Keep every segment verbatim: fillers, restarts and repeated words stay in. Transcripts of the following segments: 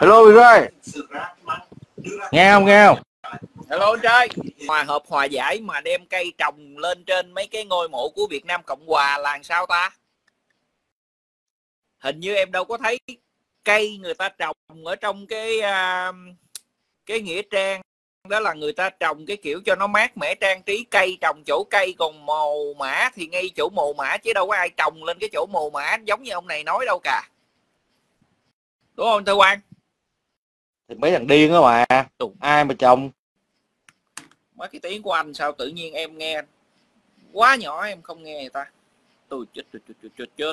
Hello Vy Rơi. Nghe không nghe không? Hello anh trai. Hòa hợp hòa giải mà đem cây trồng lên trên mấy cái ngôi mộ của Việt Nam Cộng Hòa là sao ta? Hình như em đâu có thấy cây người ta trồng ở trong cái uh, cái nghĩa trang. Đó là người ta trồng cái kiểu cho nó mát mẻ trang trí cây, trồng chỗ cây, còn mồ mã thì ngay chỗ mồ mã chứ đâu có ai trồng lên cái chỗ mồ mã giống như ông này nói đâu cả. Đúng không Thơ Quang? Thì mấy thằng điên đó mà. Ai mà trồng. Mấy cái tiếng của anh sao tự nhiên em nghe quá nhỏ em không nghe người ta. Tôi chết chết chết chết chết.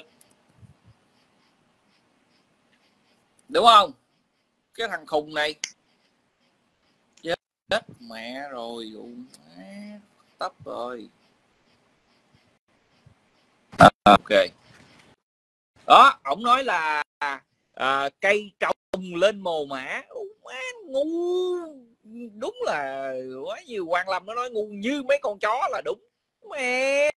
Đúng không? Cái thằng khùng này. Chết mẹ rồi, mẹ tấp rồi. À, ok. Đó, ổng nói là à, cây trồng lên mồ mã. Má ngu. Đúng là quá nhiều Hoàng Lâm nó nói ngu như mấy con chó là đúng. Mẹ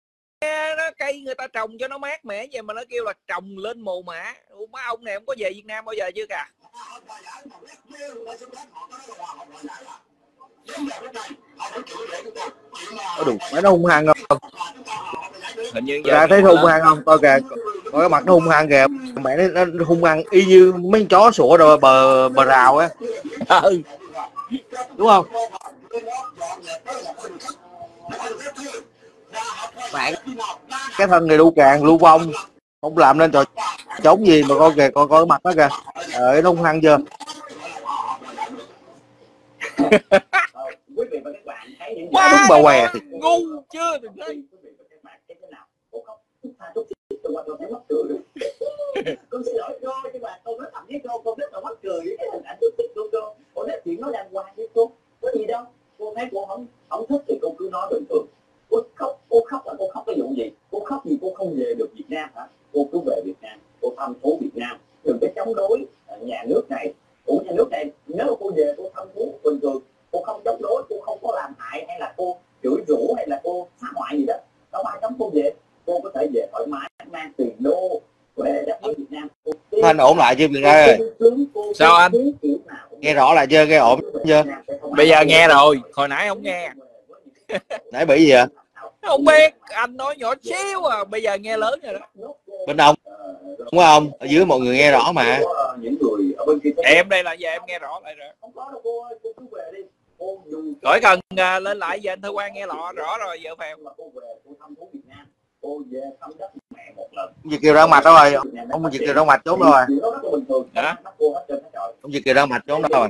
nó cây người ta trồng cho nó mát mẻ vậy mà nó kêu là trồng lên mồ mã. Má ông này không có về Việt Nam bao giờ chưa kìa. Nó hung hăng không? Hình như ra thấy hung hăng không? Coi kìa, coi cái mặt nó hung hăng kìa. Mẹ nó hung hăng y như mấy chó sủa rồi bờ bờ rào á. Ừ. Đúng không? Bạn cái thân này đu càng lưu vong không làm nên trò chống gì mà coi kìa, coi coi mặt nó kìa. Ờ, nó hung hăng chưa? Quá đúng bà què thì ngu chưa được đây. Cô thấy cô không không thích thì cô cứ nói bình thường. Cô khóc, cô khóc là cô khóc cái vụ gì? Cô khóc gì cô không về được Việt Nam hả? Cô cứ về Việt Nam, cô thăm thú Việt Nam, đừng có chống đối nhà nước này. Ủa nhà nước này nếu mà cô về cô thăm thú bình thường. Cô không chống đối, cô không có làm hại hay là cô chửi rủa hay là cô phá hoại gì đó. Đâu ai cấm cô về, cô có thể về thoải mái, mang tiền đô về đất nước Việt Nam. Anh ổn lại chưa Việt ơi? Sao anh? Nghe rõ là chưa, nghe ổn chưa? Bây giờ nghe rồi, hồi nãy không nghe. Nãy bị gì vậy? Không biết, anh nói nhỏ xíu à, bây giờ nghe lớn rồi đó. Bên ông, đúng không? Ở dưới mọi người nghe rõ mà. Em đây là giờ em nghe rõ lại rồi. Không có đâu cô ơi, cô cứ về đi. Khỏi cần uh, lên lại về anh Thơ Quang nghe lọ rõ rồi vợ phèo. Ông Việt Kiều đang mạch đó rồi, ông Việt Kiều đang mạch trốn rồi. Hả? Ông Việt Kiều đang mạch trốn rồi.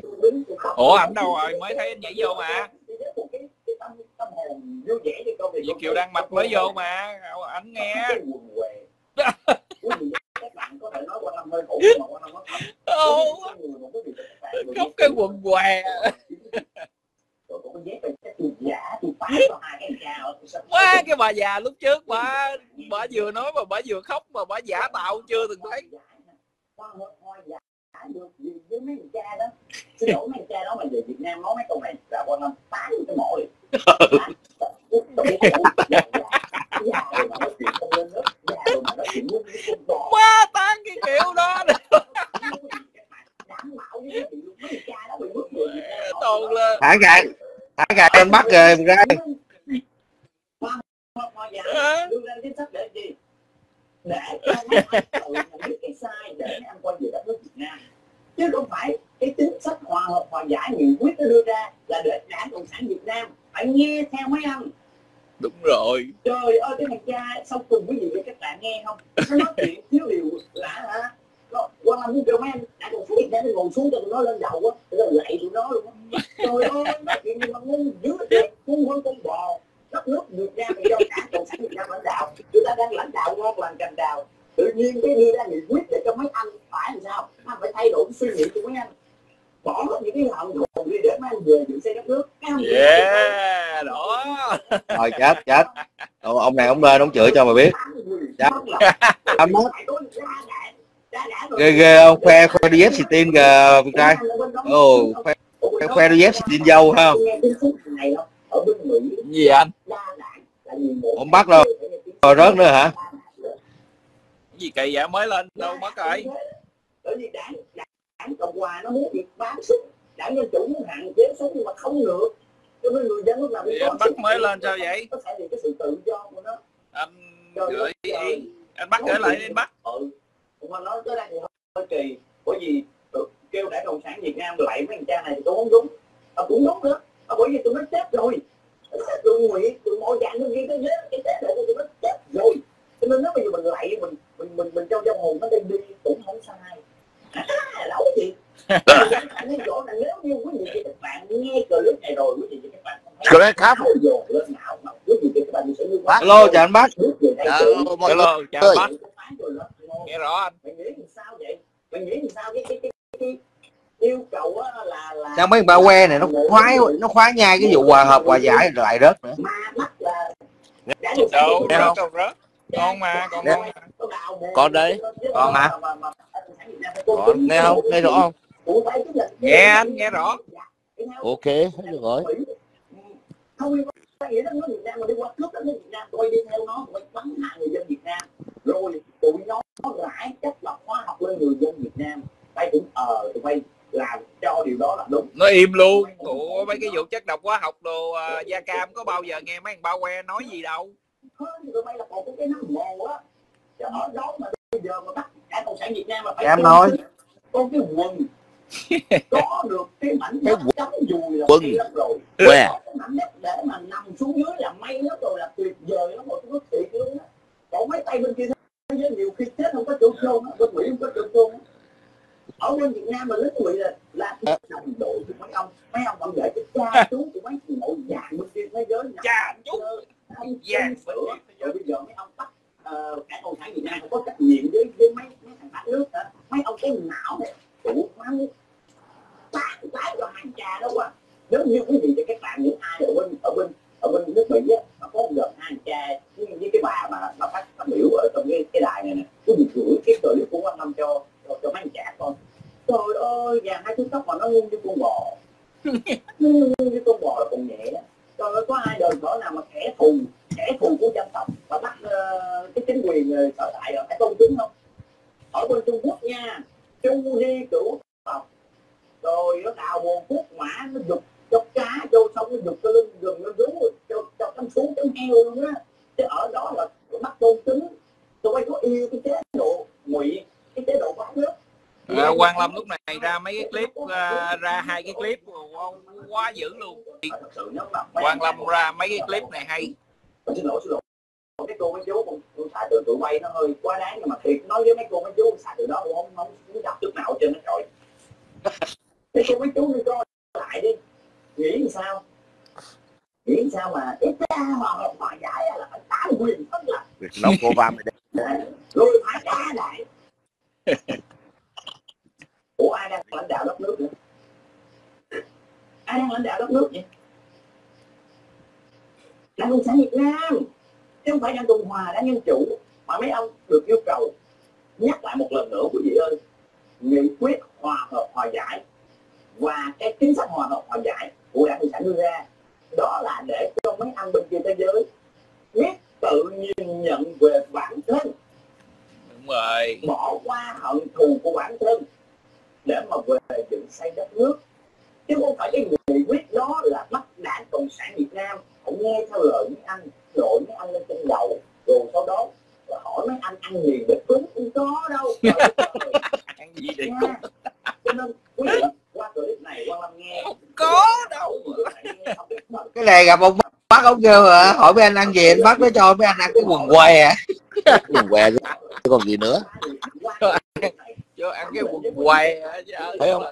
Ủa ảnh đâu rồi? Mới thấy anh nhảy vô mà. Việt Kiều đang mạch mới vô mà, ảnh nghe. Cốc cái quần què. Quá cái bà già lúc trước bà bà vừa nói mà bà vừa khóc mà bà giả tạo chưa từng thấy. Quá tán cái kiểu đó. Toàn là thả gạt, thả gạt lên bắt rồi ra. Để cho nó biết cái sai để ăn quan về đất nước Việt Nam, chứ không phải cái chính sách hòa hợp hòa giải nghị quyết nó đưa ra là để Đảng Cộng sản Việt Nam phải nghe theo mấy ông. Đúng rồi. Trời ơi cái thằng cha xong cùng với gì vậy các bạn nghe không? Nó nói chuyện thiếu điều lạ hả? Qua làm những điều mấy anh Đảng Cộng sản Việt Nam ngồi xuống cho tụi nó lên đầu á, tụi nó lạy tụi nó luôn á. Trời ơi nói chuyện gì mà ngu dữ vậy, ngu hơn con bò. Đất nước Việt Nam do Đảng Cộng sản Việt Nam lãnh đạo, chúng ta đang lãnh đạo ngon lành cành đào, tự nhiên cái đưa ra nghị quyết để cho mấy anh phải làm sao, anh phải thay đổi suy nghĩ của mấy anh, bỏ hết những cái hận thù đi để mấy anh về dựng xây đất nước. Yeah, đó. Rồi chết chết, ông này ông lên ông chửi cho mà biết. Chết. Ghê ghê ông khoe khoe đi dép xì tin kìa Việt Trai. Ồ khoe khoe đi dép xì tin dâu không? Gì vậy anh? Ông bắt đâu? Rồi rớt nữa hả? Cái gì kỳ vậy? Mới lên đâu mất rồi. Đảng Cộng Hòa nó muốn việc bám sức, Đảng Dân Chủ muốn hạn chế xuống nhưng mà không được. Cho nên người dân lúc nào cũng bắt mới lên sao vậy? Nó sẽ vì cái sự tự do của nó. Anh gửi ý, anh bắt gửi lại đến Bắc. Ừ, mà nói tới đây thì hơi kỳ, bởi vì kêu Đảng Cộng sản Việt Nam lại mấy thằng cha này thì tôi không đúng, tôi cũng đúng nữa, bởi vì tôi nói chết rồi, tôi nguyện, tôi mọi dạng tôi ghi tới cái chết rồi, tôi nói chết rồi, cho nên nếu mà mình lại mình mình mình mình trong trong hồn nó đi đi cũng không sai. Lẩu gì? Nếu như quý vị các bạn nghe clip này rồi quý vị các bạn không thấy khá phù dồn lên não mà quý vị các bạn sẽ như bác. Hello chào anh bác. Hello chào bác. Nghe rõ anh. Mình nghĩ làm sao vậy? Mình nghĩ làm sao cái cái cái yêu cầu là là sao mấy ba que này nó khoái nó khoái nhai cái vụ hòa hợp hòa giải lại rớt nữa. Đâu đâu rớt. Con mà con con. Còn đây. Còn mà. Còn nghe không? Nghe rõ không? Nghe anh nghe rõ. Ok, hết được rồi. Rồi tụi nó rải chất độc hóa học lên người dân Việt Nam, tay cũng ờ tụi bay làm cho điều đó là đúng. Nó im luôn. Của mấy cái vụ chất độc hóa học đồ uh, da cam có bao giờ nghe mấy thằng bao que nói gì đâu. Tụi bay là còn cái nó mồ á. Chứ ở đó mà bây giờ mà bắt Đảng Cộng sản Việt Nam mà phải em nói con cái quần có được cái mảnh đất trống dùi là quần rồi. Có cái mảnh đất để mà nằm xuống dưới là may lắm rồi, là tuyệt vời lắm rồi, nó thiệt luôn á. Còn mấy tay bên kia với nhiều khi chết không có chỗ chôn, bên Mỹ không có chỗ chôn. Ở bên Việt Nam mà lính Mỹ là là đồng đội của mấy ông, mấy ông bảo vệ cái cha chú của mấy nội dạng bên kia thế giới. Cha chú ông vàng sữa. Bây giờ mấy ông bắt Đảng Cộng sản Việt Nam không có trách nhiệm với với mấy mấy thằng bát nước đó. Mấy ông cái não này đủ quá tán tái cho hàng trà đâu quá. Nếu như quý vị và các bạn những ai ở bên ở bên ở bên nước Mỹ á, mà có gần hàng trà với cái bà mà nó phát phát biểu ở trong cái cái đài này nè, cứ bị gửi cái clip của Quang Lâm cho cho, cho mấy anh trà con. Trời ơi, nhà hai chú tóc mà nó ngu như con bò, ngu như con bò là còn nhẹ đó. Trời ơi, có ai đời cỡ nào mà kẻ thù kẻ thù của dân tộc mà bắt uh, cái chính quyền sở tại ở phải tôn kính không? Ở bên Trung Quốc nha, chu di cửu tộc rồi nó đào bồn quốc mã, nó dục cho cá vô sông, nó dục cho lên rừng, nó rú cho cho cắm xuống chấm heo luôn á. Chứ ở đó là bắt tôn kính, tụi bay có yêu cái chế độ ngụy, cái chế độ bát nước. À, Quang Lâm lúc này ra mấy cái clip, uh, ra hai cái clip quá dữ luôn. Quang Lâm ra mấy cái clip này hay. Xin lỗi, xin lỗi. Mấy cô mấy chú con xã từ tụi bay nó hơi quá đáng, nhưng mà thiệt nói với mấy cô mấy chú xã từ đó cũng không không muốn đọc chút nào trên nó rồi. Mấy cô mấy chú đi coi lại đi, nghĩ làm sao? Nghĩ làm sao mà ít ra hòa hợp hòa giải là phải tám quyền tất là. Nóng cô ba mày đi. Lôi phải cá lại. Ủa ai đang lãnh đạo đất nước vậy? Ai đang lãnh đạo đất nước vậy? Đảng Cộng sản Việt Nam, chứ không phải Đảng Cộng Hòa, Đảng Dân Chủ. Mà mấy ông được yêu cầu nhắc lại một lần nữa quý vị ơi, nghị quyết hòa hợp hòa giải và cái chính sách hòa hợp hòa giải của Đảng Cộng sản đưa ra đó là để cho mấy ông bên kia thế giới biết tự nhìn nhận về bản thân, đúng rồi, bỏ qua hận thù của bản thân để mà về dựng xây đất nước. Chứ không phải cái nghị quyết đó là bắt Đảng Cộng sản Việt Nam cũng nghe theo lời mấy anh, đội mấy anh lên trên đầu, rồi sau đó hỏi mấy anh ăn gì để cúng, không có đâu. Ăn gì để cúng? Cho nên quý vị qua clip này Quang Lâm nghe không có đâu. Cái này gặp ông bác ông kêu hả? Hỏi mấy anh ăn gì, anh bác mới cho mấy anh ăn cái quần què à? Quần què chứ còn gì nữa? Chưa ăn cái quần què thấy không?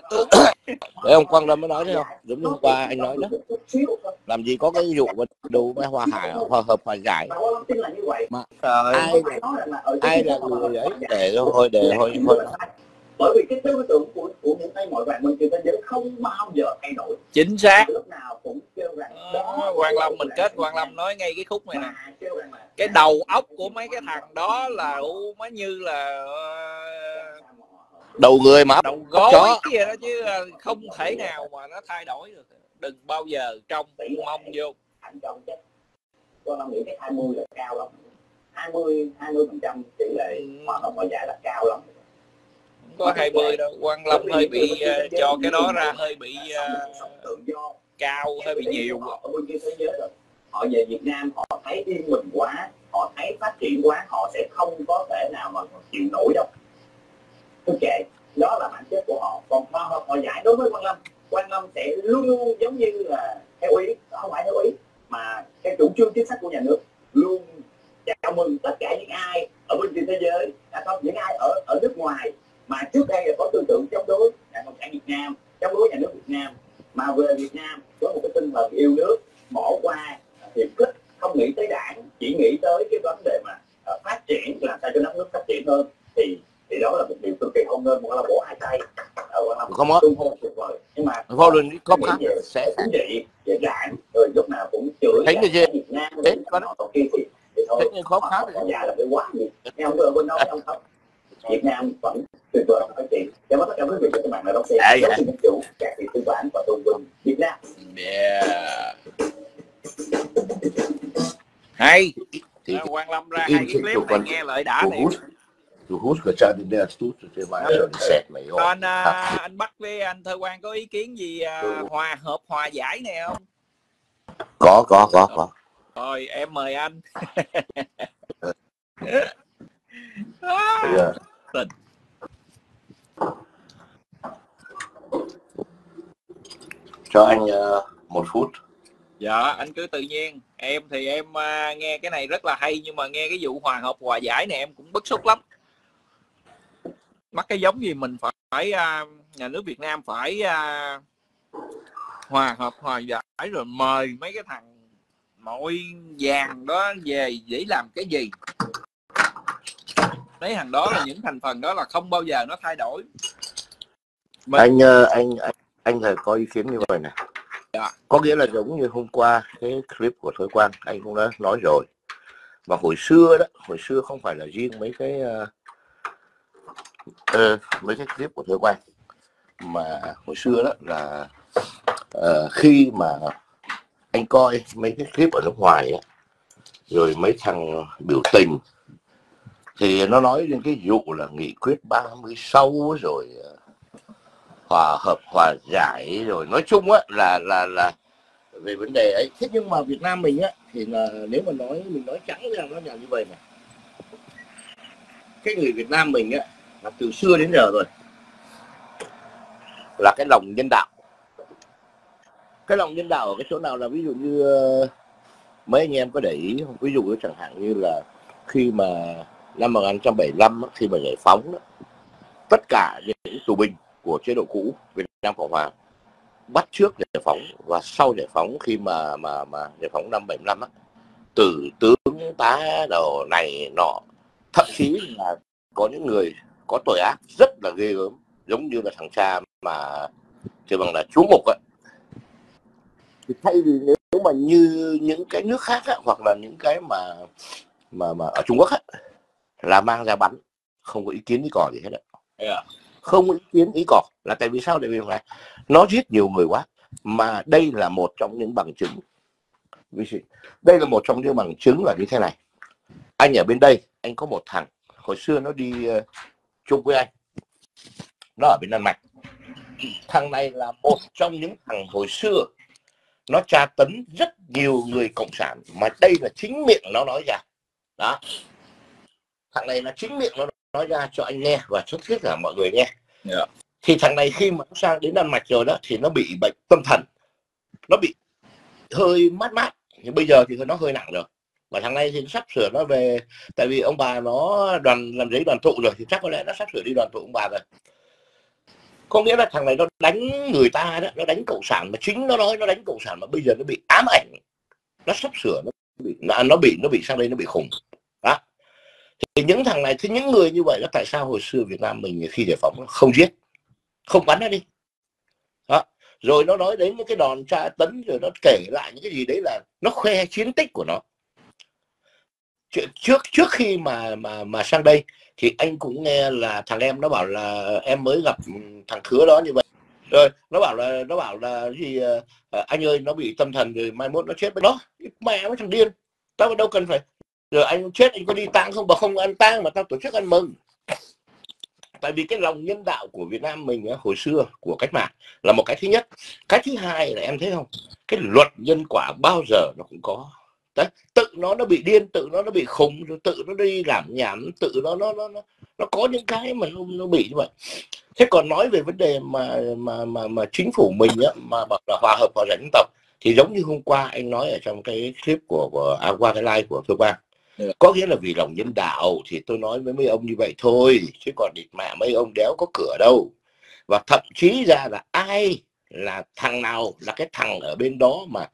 Thấy ông Quang Lâm mới nói đấy không? Giống như hôm qua anh nói đó. Làm gì có cái vụ đủ với hòa hải hòa hợp hòa giải mà ai ai là người ấy để thôi để thôi thôi bởi vì cái tư tưởng của của những tay mọi bạn mình trên thế giới không bao giờ thay đổi, chính xác, lúc nào cũng kêu rằng đó. Quang Lâm mình kết Quang Lâm nói ngay cái khúc này nè, cái đầu óc của mấy cái thằng đó là mới như là đầu người mà đầu gối cái gì đó, chứ không thể nào mà nó thay đổi được. Đừng bao giờ trong mong vô. Con Lâm nghĩ cái hai mươi là cao lắm. hai mươi phần trăm tỷ lệ hoạt động hòa giải là cao lắm. có hai mươi đâu. Quang Lâm hơi bị uh, cho cái đó ra hơi bị uh, cao, hơi bị nhiều. Họ về Việt Nam họ thấy yên bình quá, họ thấy phát triển quá, họ sẽ không có thể nào mà chịu nổi đâu. Ok, đó là bản chất của họ. Còn họ, họ giải đối với Quang Lâm, Quang Lâm sẽ luôn luôn giống như là theo ý, không phải theo ý mà cái chủ trương chính sách của nhà nước, luôn chào mừng tất cả những ai ở bên trên thế giới, à không, những ai ở ở nước ngoài mà trước đây là có tư tưởng chống đối Đảng Cộng sản Việt Nam, chống đối nhà nước Việt Nam, mà về Việt Nam với một cái tinh thần yêu nước, bỏ qua hiệp kích, không nghĩ tới đảng, chỉ nghĩ tới cái vấn đề mà uh, phát triển, làm sao cho đất nước phát triển hơn, thì thì đó là một điều cực kỳ không nên, một là bỏ hai tay, không có tuyệt vời. Nhưng mà vô luận có khác sẽ chính trị, về đảng, rồi lúc nào cũng chửi thấy như Việt Nam, đến có nó tổ kia thì thế nhưng khó khăn là nhà là phải quá nhiều. Em không quên nói không không. Việt Nam vẫn tuyệt vời phát triển. Cảm ơn tất cả quý vị và các bạn đã đón xem. Cảm ơn chủ các vị tư bản và tôn vinh Việt Nam. Yeah. Hay thì Quang Lâm ra hai clip này nghe lại đã này. Thu hút cả gia đình là tút cho vài rồi sẹt mày rồi. Anh anh Bắc với anh Thơ Quang có ý kiến gì hòa hợp hòa giải này không? Có có có có. Rồi em mời anh. à, tình. Cho anh uh, một phút. Dạ anh cứ tự nhiên. Em thì em uh, nghe cái này rất là hay, nhưng mà nghe cái vụ hòa hợp hòa giải này em cũng bức xúc lắm. Mắc cái giống gì mình phải, phải uh, nhà nước Việt Nam phải uh, hòa hợp hòa giải rồi mời mấy cái thằng mọi vàng đó về để làm cái gì? Mấy thằng đó là những thành phần đó là không bao giờ nó thay đổi. Mình... Anh anh anh anh thầy có ý kiến như vậy này. Dạ. Có nghĩa là giống như hôm qua cái clip của Thới Quang anh cũng đã nói rồi. Mà hồi xưa đó, hồi xưa không phải là riêng mấy cái uh, mấy cái clip của Thới Quang, mà hồi xưa đó là uh, khi mà anh coi mấy cái clip ở nước ngoài ấy, rồi mấy thằng biểu tình thì nó nói đến cái vụ là nghị quyết ba mươi sáu rồi hòa hợp hòa giải rồi nói chung á là là là về vấn đề ấy. Thế nhưng mà Việt Nam mình á thì là nếu mà nói mình nói trắng ra nó là như vậy này, cái người Việt Nam mình á là từ xưa đến giờ rồi là cái lòng nhân đạo. Cái lòng nhân đạo ở cái chỗ nào là ví dụ như mấy anh em có để ý không? Ví dụ chẳng hạn như là khi mà năm một nghìn chín trăm bảy mươi lăm khi mà giải phóng đó, tất cả những tù binh của chế độ cũ Việt Nam Cộng Hòa bắt trước giải phóng và sau giải phóng, khi mà mà mà giải phóng năm bảy mươi lăm á, từ tướng tá đầu này nọ, thậm chí là có những người có tội ác rất là ghê gớm, giống như là thằng cha mà thì bằng là chú Mục ấy. Thì thay vì nếu mà như những cái nước khác á, hoặc là những cái mà mà mà ở Trung Quốc á, là mang ra bắn không có ý kiến ý cò gì hết ạ, không có ý kiến ý cò là tại vì sao? Tại vì là nó giết nhiều người quá, mà đây là một trong những bằng chứng. Đây là một trong những bằng chứng là như thế này. Anh ở bên đây anh có một thằng hồi xưa nó đi uh, chung với anh, nó ở bên Đan Mạch. Thằng này là một trong những thằng hồi xưa nó tra tấn rất nhiều người cộng sản, mà đây là chính miệng nó nói ra đó. Thằng này là chính miệng nó nói ra cho anh nghe và cho tất cả mọi người nghe. Yeah. Thì thằng này khi mà nó sang đến Đan Mạch rồi đó thì nó bị bệnh tâm thần, nó bị hơi mát mát, nhưng bây giờ thì nó hơi nặng rồi. Và thằng này thì sắp sửa nó về, tại vì ông bà nó đoàn làm giấy đoàn tụ rồi thì chắc có lẽ nó sắp sửa đi đoàn tụ ông bà rồi. Có nghĩa là thằng này nó đánh người ta đó, nó đánh cộng sản mà chính nó nói nó đánh cộng sản, mà bây giờ nó bị ám ảnh, nó sắp sửa nó bị nó bị nó bị sang đây nó bị khủng đó. Thì những thằng này, thì những người như vậy là tại sao hồi xưa Việt Nam mình khi giải phóng nó không giết, không bắn nó đi đó. Rồi nó nói đến những cái đòn tra tấn, rồi nó kể lại những cái gì đấy là nó khoe chiến tích của nó. Trước trước khi mà mà mà sang đây thì anh cũng nghe là thằng em nó bảo là em mới gặp thằng Khứa đó như vậy, rồi nó bảo là nó bảo là gì à, anh ơi nó bị tâm thần rồi mai mốt nó chết với nó. Mẹ với thằng điên, tao đâu cần phải rồi anh chết anh có đi tang không, bảo không ăn tang mà tao tổ chức ăn mừng. Tại vì cái lòng nhân đạo của Việt Nam mình hồi xưa của cách mạng là một cái thứ nhất. Cái thứ hai là em thấy không, cái luật nhân quả bao giờ nó cũng có. Đấy, tự nó nó bị điên, tự nó nó bị khùng, tự nó đi làm nhảm, tự nó nó nó nó có những cái mà nó, nó bị như vậy. Thế còn nói về vấn đề mà mà mà, mà chính phủ mình á, mà bảo là hòa hợp hòa giải dân tộc, thì giống như hôm qua anh nói ở trong cái clip của, của à, qua cái live của Phương Quang, có nghĩa là vì lòng nhân đạo thì tôi nói với mấy ông như vậy thôi, chứ còn địt mẹ mấy ông đéo có cửa đâu. Và thậm chí ra là ai là thằng nào là cái thằng ở bên đó mà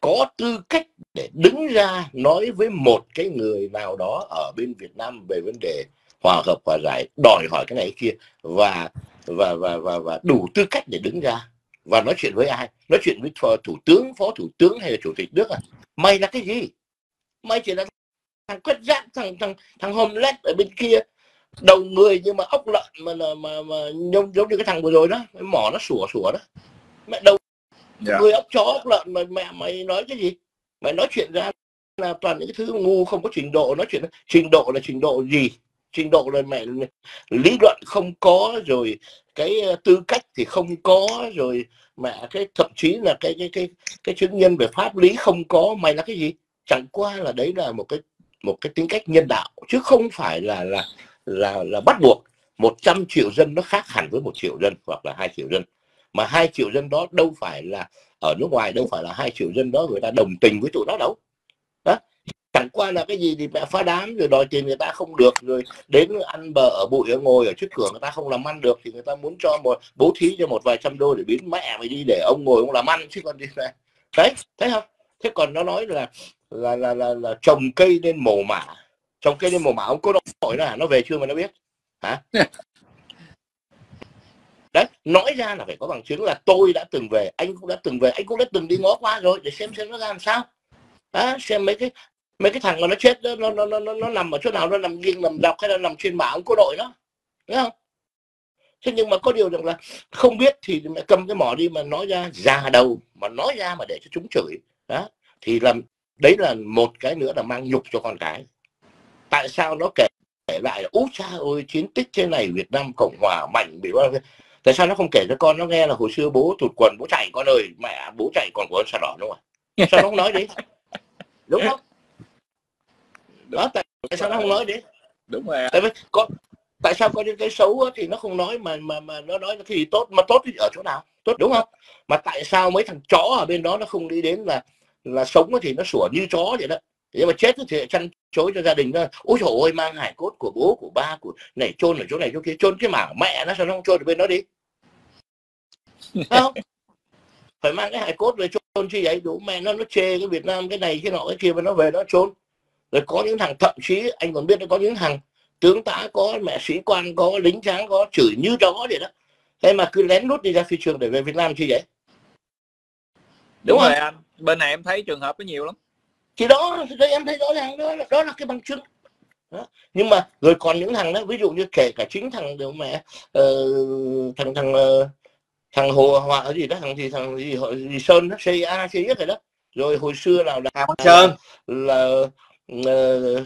có tư cách để đứng ra nói với một cái người nào đó ở bên Việt Nam về vấn đề hòa hợp hòa giải, đòi hỏi cái này kia, và và và và và đủ tư cách để đứng ra và nói chuyện với ai? Nói chuyện với thủ tướng, phó thủ tướng hay là chủ tịch nước à? Mày là cái gì? Mày chỉ là thằng quét rác, thằng thằng thằng homeless ở bên kia, đầu người nhưng mà ốc lợn mà mà mà, mà giống giống như cái thằng vừa rồi đó, mỏ nó sủa sủa đó, mẹ đầu yeah. người ốc chó ốc lợn mà mẹ mày nói cái gì? Mày nói chuyện ra là toàn những cái thứ ngu không có trình độ. Nói chuyện trình độ là trình độ gì? Trình độ là mẹ lý luận không có, rồi cái tư cách thì không có, rồi mẹ cái thậm chí là cái cái cái cái chứng nhân về pháp lý không có. Mày là cái gì? Chẳng qua là đấy là một cái một cái tính cách nhân đạo, chứ không phải là là là là bắt buộc một trăm triệu dân nó khác hẳn với một triệu dân hoặc là hai triệu dân. Mà hai triệu dân đó đâu phải là ở nước ngoài, đâu phải là hai triệu dân đó người ta đồng tình với tụi nó đâu. Đó, chẳng qua là cái gì thì mẹ phá đám rồi đòi tiền người ta không được, rồi đến ăn bờ ở bụi, ngồi ở trước cửa người ta không làm ăn được thì người ta muốn cho một bố thí cho một vài trăm đô để biến mẹ mày đi để ông ngồi ông làm ăn chứ còn đi này. Đấy, thấy không? Thế còn nó nói là là là là, là trồng cây lên mồ mả, trồng cây lên mồ mả. Ông có nói là nó về chưa mà nó biết hả? Đấy, nói ra là phải có bằng chứng, là tôi đã từng về, anh cũng đã từng về, anh cũng đã từng đi ngó qua rồi để xem xem nó ra làm sao. Đó, xem mấy cái mấy cái thằng mà nó chết đó, nó nó nó nó nằm ở chỗ nào, nó nằm nghiêng nằm dọc hay là nằm trên mả ông cô đội đó, đúng không? Thế nhưng mà có điều rằng là không biết thì mẹ cầm cái mỏ đi mà nói ra già đầu, mà nói ra mà để cho chúng chửi đó thì làm, đấy là một cái nữa là mang nhục cho con cái. Tại sao nó kể, kể lại là ú cha ơi chiến tích thế này, Việt Nam Cộng Hòa mạnh bị bao nhiêu? Tại sao nó không kể cho con nó nghe là hồi xưa bố tụt quần bố chạy, con ơi mẹ bố chạy còn của con sao đỏ đúng không? Sao nó không nói đi? Đúng không? Đó, tại, tại sao nó không nói đi? Đúng rồi. Tại, có, tại sao có những cái xấu thì nó không nói mà mà mà nó nói cái gì tốt, mà tốt thì ở chỗ nào? Tốt đúng không? Mà tại sao mấy thằng chó ở bên đó nó không đi đến là là sống thì nó sủa như chó vậy đó, nhưng mà chết thì chăn chối cho gia đình đó. Ôi trời ơi, mang hải cốt của bố của ba của này chôn ở chỗ này chỗ kia, chôn cái mả mẹ nó sao nó không chôn ở bên đó đi? Không phải mang cái hải cốt về chôn chi vậy? Đủ mẹ nó nó chê cái Việt Nam cái này cái nọ cái kia mà nó về nó chôn. Rồi có những thằng, thậm chí anh còn biết nó có những thằng tướng tá có, mẹ sĩ quan có, lính tráng có, chửi như chó vậy đó, thế mà cứ lén lút đi ra phi trường để về Việt Nam chi vậy? Đúng, đúng rồi anh, bên này em thấy trường hợp nó nhiều lắm. Thì đó, đây em thấy rõ ràng đó, đó là cái bằng chứng. Đó. Nhưng mà rồi còn những thằng đó, ví dụ như kể cả chính thằng đều mẹ uh, thằng thằng uh, thằng Hồ Hòa gì đó, thằng gì thằng gì, gì Sơn nó xê a xê ét rồi đó. Rồi hồi xưa nào là Sơn là uh,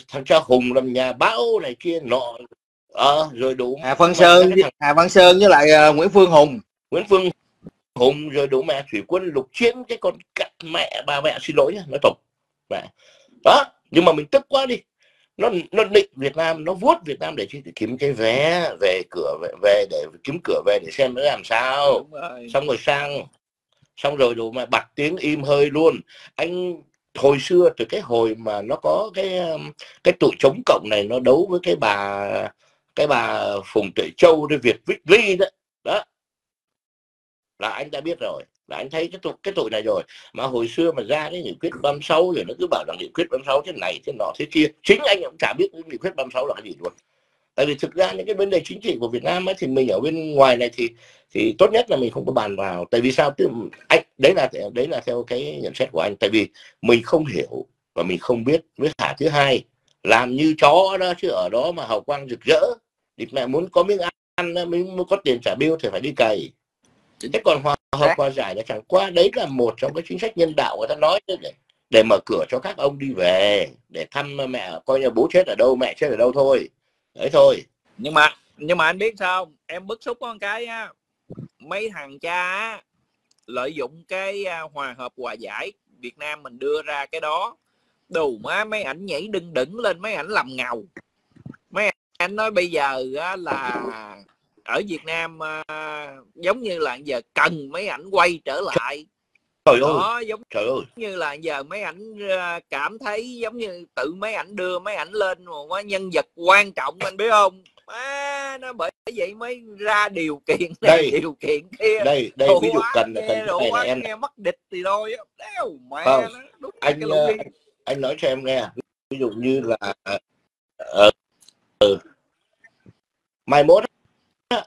thằng cha Hùng làm nhà báo này kia nọ. Ờ à, rồi đủ Hà Văn Sơn, thằng... Hà Văn Sơn với lại uh, Nguyễn Phương Hùng, Nguyễn Phương Hùng rồi đủ mẹ thủy quân lục chiến cái con cặt mẹ bà mẹ xin lỗi nhá, nói tục mẹ đó. Nhưng mà mình tức quá đi, nó nó định Việt Nam, nó vuốt Việt Nam để kiếm cái vé về cửa về, về để kiếm cửa về để xem nó làm sao rồi. Xong rồi sang xong rồi đủ mẹ bật tiếng im hơi luôn. Anh hồi xưa từ cái hồi mà nó có cái cái tụi chống cộng này nó đấu với cái bà cái bà Phùng Tuệ Châu với Việt Vích Ly đó, đó là anh đã biết rồi, là anh thấy cái tụi, cái tụi này rồi. Mà hồi xưa mà ra cái nghị quyết ba mươi sáu rồi nó cứ bảo là nghị quyết ba mươi sáu thế này thế nọ thế kia, chính anh cũng chả biết nghị quyết ba mươi sáu là cái gì luôn. Tại vì thực ra những cái vấn đề chính trị của Việt Nam ấy, thì mình ở bên ngoài này thì thì tốt nhất là mình không có bàn vào. Tại vì sao? Tức anh đấy là đấy là theo cái nhận xét của anh, tại vì mình không hiểu và mình không biết. Với cả thứ hai, làm như chó đó chứ ở đó mà hào quang rực rỡ, địt mẹ muốn có miếng ăn, muốn có tiền trả bill thì phải đi cày. Thế còn hòa hợp hòa giải là chẳng qua đấy là một trong cái chính sách nhân đạo người ta nói để, để mở cửa cho các ông đi về để thăm mẹ, coi như bố chết ở đâu mẹ chết ở đâu thôi, đấy thôi. Nhưng mà Nhưng mà anh biết sao không? Em bức xúc có một cái á, mấy thằng cha á, lợi dụng cái hòa hợp hòa giải Việt Nam mình đưa ra cái đó, đù má mấy ảnh nhảy đưng đửng lên, mấy ảnh làm ngầu. Mấy ảnh nói bây giờ á, là ở Việt Nam à, giống như là giờ cần mấy ảnh quay trở lại. Trời đó, ơi. Giống Trời như ơi. Là giờ mấy ảnh cảm thấy giống như tự mấy ảnh đưa mấy ảnh lên mà nhân vật quan trọng, anh biết không? À, nó bởi vậy mới ra điều kiện này đây, điều kiện kia. Đây, đây ví dụ cần là thành này là em nghe mất địch thì thôi. Đéo, mẹ không, nó, đúng anh cái anh, anh nói cho em nghe. Ví dụ như là ờ uh, uh, mai mốt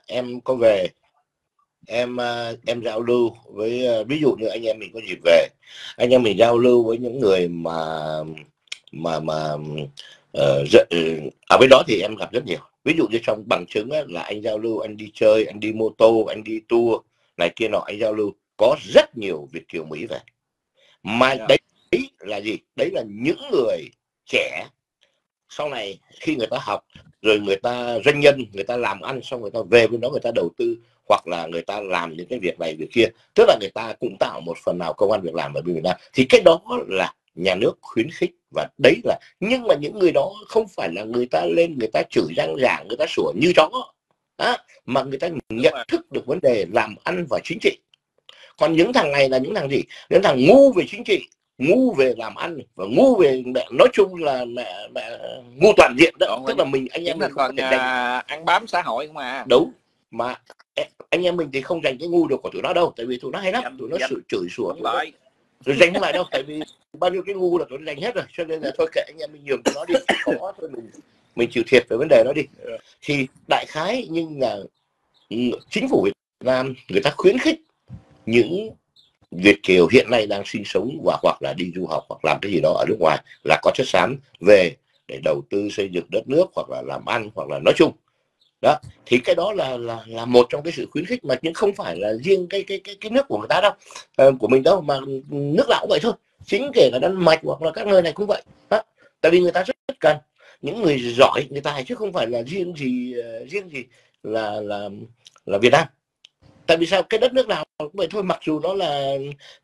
em có về em uh, em giao lưu với uh, ví dụ như anh em mình có dịp về, anh em mình giao lưu với những người mà mà mà uh, dự, uh, ở bên đó thì em gặp rất nhiều. Ví dụ như trong bằng chứng á, là anh giao lưu, anh đi chơi, anh đi mô tô, anh đi tour này kia nọ, anh giao lưu có rất nhiều Việt kiều Mỹ về. Mà yeah. đấy, đấy là gì? Đấy là những người trẻ sau này khi người ta học rồi người ta doanh nhân, người ta làm ăn xong người ta về bên đó người ta đầu tư hoặc là người ta làm những cái việc này việc kia, tức là người ta cũng tạo một phần nào công ăn việc làm ở bên Việt Nam. Thì cái đó là nhà nước khuyến khích và đấy là, nhưng mà những người đó không phải là người ta lên người ta chửi răng rảng, người ta sủa như chó đó, mà người ta nhận thức được vấn đề làm ăn và chính trị. Còn những thằng này là những thằng gì? Những thằng ngu về chính trị, ngu về làm ăn và ngu về nói chung là mẹ, mẹ ngu toàn diện đó. Còn tức là mình anh em mình còn à, ăn bám xã hội không à. Đúng, mà anh em mình thì không dành cái ngu được của tụi nó đâu, tại vì tụi nó hay lắm, dành, tụi nó sự chửi sủa rồi dành không lại đâu, tại vì bao nhiêu cái ngu là tụi nó dành hết rồi, cho nên là thôi kệ anh em mình nhường tụi nó đi, có thôi mình mình chịu thiệt về vấn đề đó đi. Thì đại khái nhưng là chính phủ Việt Nam người ta khuyến khích những Việt kiều hiện nay đang sinh sống và hoặc là đi du học hoặc làm cái gì đó ở nước ngoài là có chất xám về để đầu tư xây dựng đất nước hoặc là làm ăn hoặc là nói chung đó. Thì cái đó là là là một trong cái sự khuyến khích mà, nhưng không phải là riêng cái cái cái cái nước của người ta đâu, à, của mình đâu, mà nước nào cũng vậy thôi, chính kể là Đan Mạch hoặc là các nơi này cũng vậy đó. Tại vì người ta rất, rất cần những người giỏi, người tài, chứ không phải là riêng gì uh, riêng gì là là là Việt Nam. Tại vì sao? Cái đất nước nào cũng vậy thôi, mặc dù nó là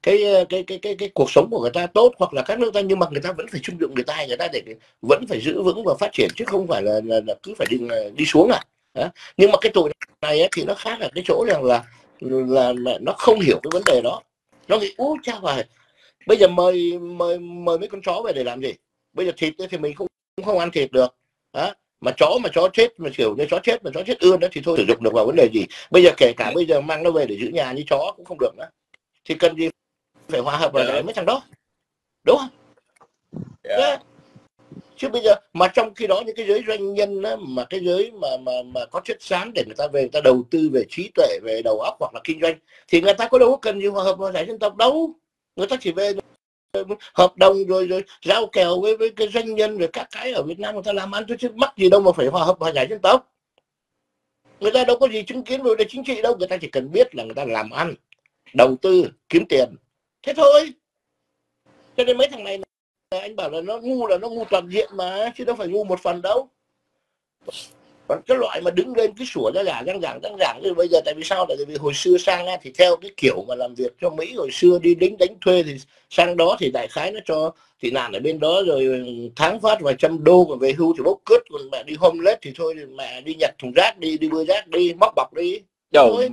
cái cái cái cái cái cuộc sống của người ta tốt hoặc là các nước ta, nhưng mà người ta vẫn phải trưng dụng người ta, người ta để vẫn phải giữ vững và phát triển, chứ không phải là, là, là cứ phải đi đi xuống à. Đó. Nhưng mà cái tụi này ấy, thì nó khác ở cái chỗ rằng là, là là nó không hiểu cái vấn đề đó, nó nghĩ ú cha vời, bây giờ mời mời mời mấy con chó về để làm gì, bây giờ thịt thì mình cũng không, không ăn thịt được đó. Mà chó mà chó chết mà kiểu như chó chết mà chó chết ươn đó thì thôi sử dụng được vào vấn đề gì, bây giờ kể cả bây giờ mang nó về để giữ nhà như chó cũng không được nữa, thì cần gì phải hòa hợp vào đấy mấy thằng đó, đúng không? Yeah. Chứ bây giờ mà trong khi đó những cái giới doanh nhân đó, mà cái giới mà mà mà có chất xám để người ta về người ta đầu tư về trí tuệ, về đầu óc hoặc là kinh doanh, thì người ta có đâu có cần gì hòa hợp hòa giải dân tộc đâu, người ta chỉ về hợp đồng rồi rồi giao kèo với với cái doanh nhân rồi các cái ở Việt Nam người ta làm ăn thôi, chứ mắc gì đâu mà phải hòa hợp hòa giải dân tộc. Người ta đâu có gì chứng kiến về chính trị đâu, người ta chỉ cần biết là người ta làm ăn, đầu tư, kiếm tiền, thế thôi. Cho nên mấy thằng này anh bảo là nó ngu là nó ngu toàn diện mà, chứ đâu phải ngu một phần đâu. Còn cái loại mà đứng lên cái sủa ra giả răng rảng răng rảng thì bây giờ, tại vì sao? Tại vì hồi xưa sang thì theo cái kiểu mà làm việc cho Mỹ hồi xưa đi đánh đánh thuê, thì sang đó thì đại khái nó cho thì làm ở bên đó rồi tháng phát vài trăm đô, còn về hưu thì bốc cứt, còn mẹ đi homeless thì thôi mẹ đi nhặt thùng rác đi, đi bơi rác đi, móc bọc đi. Trời,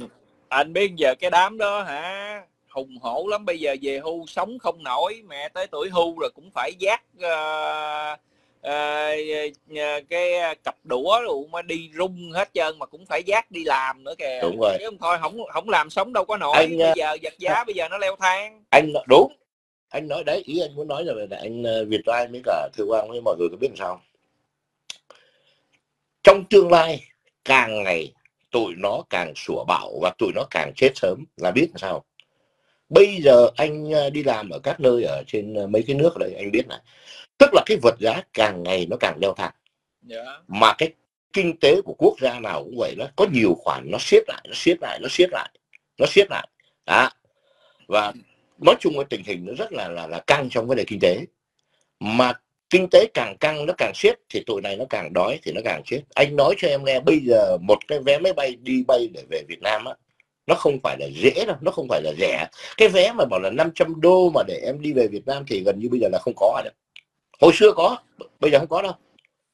anh biết giờ cái đám đó hả, hùng hổ lắm, bây giờ về hưu sống không nổi, mẹ tới tuổi hưu rồi cũng phải giác uh, uh, cái cặp đũa rồi mà đi rung hết trơn, mà cũng phải giác đi làm nữa kìa. Đúng rồi. Chứ thôi không không làm sống đâu có nổi. Anh, bây giờ vật giá bây giờ nó leo thang. Anh đúng. Anh nói đấy, ý anh muốn nói là anh Việt Lai với cả Thư Quang với mọi người có biết làm sao? Trong tương lai càng ngày tụi nó càng sủa bạo và tụi nó càng chết sớm là biết làm sao. Bây giờ anh đi làm ở các nơi ở trên mấy cái nước đấy anh biết này, tức là cái vật giá càng ngày nó càng leo thang. Yeah. Mà cái kinh tế của quốc gia nào cũng vậy, nó có nhiều khoản nó siết lại, nó siết lại, nó siết lại, nó siết lại. Đó. Và nói chung cái tình hình nó rất là là, là căng trong vấn đề kinh tế. Mà kinh tế càng căng nó càng siết thì tụi này nó càng đói thì nó càng chết. Anh nói cho em nghe, bây giờ một cái vé máy bay đi bay để về Việt Nam á, nó không phải là dễ đâu, nó không phải là rẻ. Cái vé mà bảo là năm trăm đô mà để em đi về Việt Nam thì gần như bây giờ là không có rồi đấy. Hồi xưa có, bây giờ không có đâu.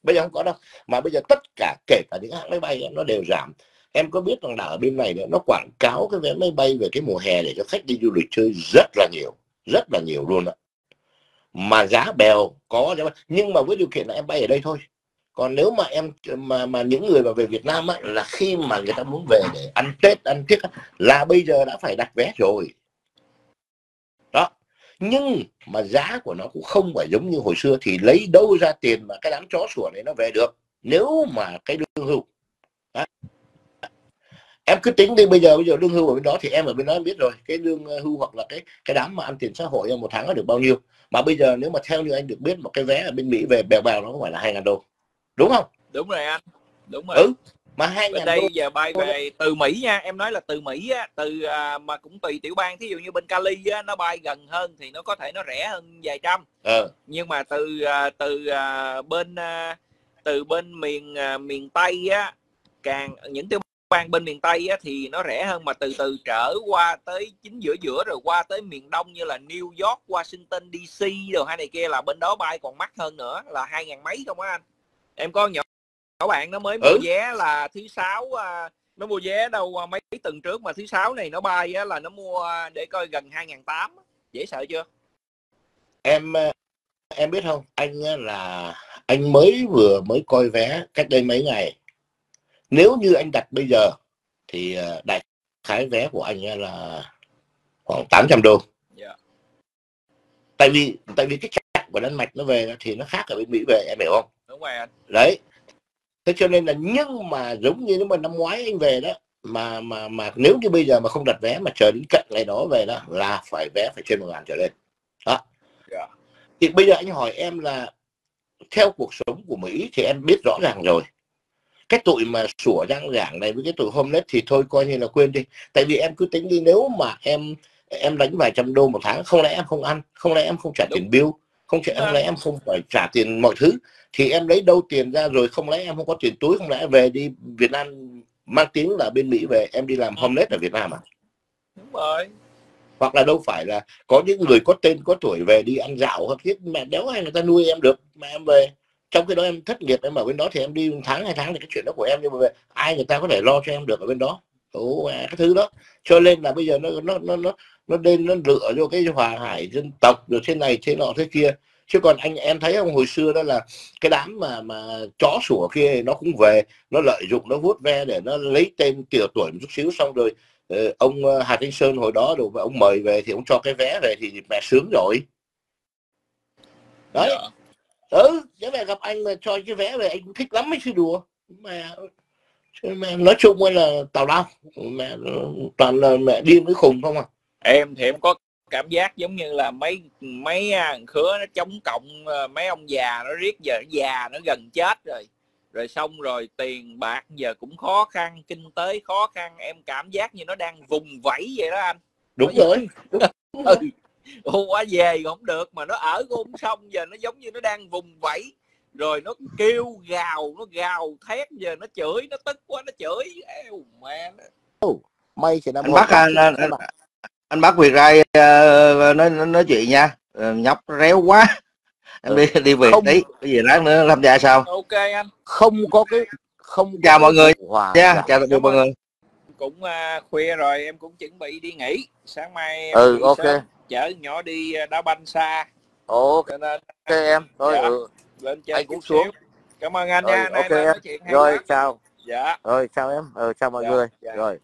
Bây giờ không có đâu. Mà bây giờ tất cả kể cả những hãng máy bay nó đều giảm. Em có biết rằng là ở bên này nó quảng cáo cái vé máy bay về cái mùa hè để cho khách đi du lịch chơi rất là nhiều, rất là nhiều luôn ạ. Mà giá bèo có, nhưng mà với điều kiện là em bay ở đây thôi. Còn nếu mà em mà mà những người mà về Việt Nam á, là khi mà người ta muốn về để ăn Tết, ăn Tết á, là bây giờ đã phải đặt vé rồi. Đó. Nhưng mà giá của nó cũng không phải giống như hồi xưa, thì lấy đâu ra tiền mà cái đám chó sủa này nó về được nếu mà cái lương hưu. Đó. Em cứ tính đi, bây giờ bây giờ lương hưu ở bên đó thì em ở bên đó em biết rồi, cái lương hưu hoặc là cái cái đám mà ăn tiền xã hội một tháng nó được bao nhiêu. Mà bây giờ nếu mà theo như anh được biết, một cái vé ở bên Mỹ về bèo bèo nó không phải là hai ngàn đô. Đúng không? Đúng rồi anh. Đúng rồi. Ừ. Mà hai bên đây đô... giờ bay về từ Mỹ nha, em nói là từ Mỹ á, từ à, mà cũng tùy tiểu bang, thí dụ như bên Cali á, nó bay gần hơn thì nó có thể nó rẻ hơn vài trăm. Ừ. Nhưng mà từ từ à, bên à, từ bên miền à, miền Tây á, càng những tiểu bang bên miền Tây á, thì nó rẻ hơn, mà từ từ trở qua tới chính giữa giữa rồi qua tới miền Đông như là New York, Washington đê xê rồi hai này kia là bên đó bay còn mắc hơn nữa, là hai ngàn mấy không á anh. Em có nhỏ các bạn nó mới mua ừ. vé là thứ sáu, nó mua vé đâu mấy tuần trước mà thứ sáu này nó bay á, là nó mua để coi gần hai ngàn tám, dễ sợ chưa em. Em biết không, anh là anh mới vừa mới coi vé cách đây mấy ngày, nếu như anh đặt bây giờ thì đại khái vé của anh là khoảng tám trăm đô. Yeah. Tại vì tại vì cái chặng của Đan Mạch nó về thì nó khác ở bên Mỹ về, em hiểu không? Đúng rồi anh. Đấy. Thế cho nên là, nhưng mà giống như nếu mà năm ngoái anh về đó, mà mà mà nếu như bây giờ mà không đặt vé mà chờ đến cận ngày đó về đó là phải vé phải trên một ngàn trở lên. Đó. Yeah. Thì bây giờ anh hỏi em là theo cuộc sống của Mỹ thì em biết rõ ràng rồi. Cái tụi mà sủa răng rảng này với cái tụi homeless thì thôi coi như là quên đi. Tại vì em cứ tính đi, nếu mà em em đánh vài trăm đô một tháng, không lẽ em không ăn, không lẽ em không trả Đúng. tiền bill, không lẽ em, em không phải trả tiền mọi thứ, thì em lấy đâu tiền ra rồi, không lẽ em không có tiền túi, không lẽ về đi Việt Nam mang tiếng là bên Mỹ về em đi làm homeless ở Việt Nam à? Đúng rồi. Hoặc là đâu phải là có những người có tên có tuổi về đi ăn dạo hoặc thiết mẹ đéo hay người ta nuôi em được mà em về. Trong cái đó em thất nghiệp, em ở bên đó thì em đi một tháng hai tháng thì cái chuyện đó của em, nhưng mà ai người ta có thể lo cho em được ở bên đó? Ủa, cái thứ đó cho nên là bây giờ nó nó nó nó nó nên nó lựa vô cái hòa hải dân tộc rồi thế này thế nọ thế kia. Chứ còn anh em thấy không, hồi xưa đó là cái đám mà mà chó sủa kia nó cũng về, nó lợi dụng, nó vuốt ve để nó lấy tên tiểu tuổi một chút xíu, xong rồi ông Hà Thanh Sơn hồi đó rồi ông mời về thì ông cho cái vé về thì mẹ sướng rồi đấy. Yeah. Ừ, nếu mà gặp anh mà cho cái vé về anh cũng thích lắm ấy chứ đùa. Mà, mà nói chung là tào lao, mẹ toàn là mẹ điên với khùng không à. Em thì em có cảm giác giống như là mấy mấy khứa nó chống cộng, mấy ông già nó riết giờ già nó gần chết rồi. Rồi xong rồi tiền bạc giờ cũng khó khăn, kinh tế khó khăn, em cảm giác như nó đang vùng vẫy vậy đó anh. Đúng nó rồi. Đúng rồi. Ừ. Ủa về không được mà nó ở cũng xong, giờ nó giống như nó đang vùng vẫy rồi, nó kêu gào, nó gào thét, giờ nó chửi, nó tức quá nó chửi. Eo mẹ mày thì anh bác anh, anh, anh, anh bác Việt Rai uh, nói nói chuyện nha, uh, nhóc réo quá em. Ừ. đi đi về tí cái gì lát nữa làm ra sao. Ok anh, không có cái không có chào mọi người nha. Yeah, chào tạm biệt mọi người, cũng uh, khuya rồi, em cũng chuẩn bị đi nghỉ, sáng mai em ừ ok sớm. Chở nhỏ đi đá banh xa. Ồ, okay. Nên, ok em. Thôi dạ, ừ. Lên chơi anh cũng xuống. Xíu. Cảm ơn anh rồi, nha. Nay okay em. Nói chuyện hay rồi, quá. Chào. Dạ. Rồi, chào em. Ờ, chào mọi dạ, người. Dạ. Rồi.